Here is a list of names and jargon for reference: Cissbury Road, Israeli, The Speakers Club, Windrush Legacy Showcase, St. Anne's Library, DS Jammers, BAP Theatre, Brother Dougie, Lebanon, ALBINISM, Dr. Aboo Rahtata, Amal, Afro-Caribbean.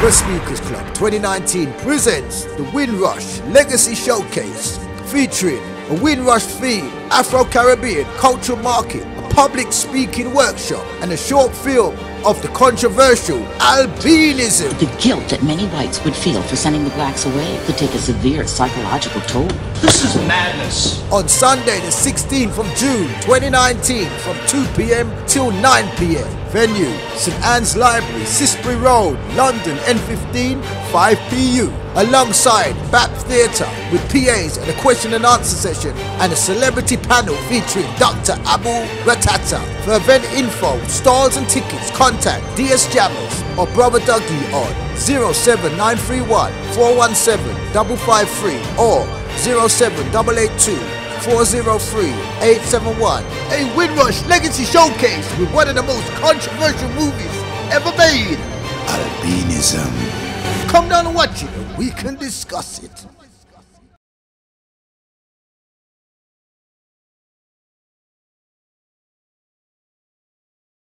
The Speakers Club 2019 presents the Windrush Legacy Showcase, featuring a Windrush theme, Afro-Caribbean cultural market, a public speaking workshop, and a short film of the controversial albinism. The guilt that many whites would feel for sending the blacks away could take a severe psychological toll. This is madness. On Sunday the 16th of June 2019 from 2 p.m. till 9 p.m. Venue, St. Anne's Library, Cissbury Road, London, N15, 5PU. Alongside BAP Theatre with PAs and a question and answer session and a celebrity panel featuring Dr. Aboo Rahtata. For event info, stalls and tickets, contact DS Jammers or Brother Dougie on 07931 417 553 or 07882 403-871. A Windrush Legacy Showcase with one of the most controversial movies ever made, ALBINISM. Come down and watch it and we can discuss it.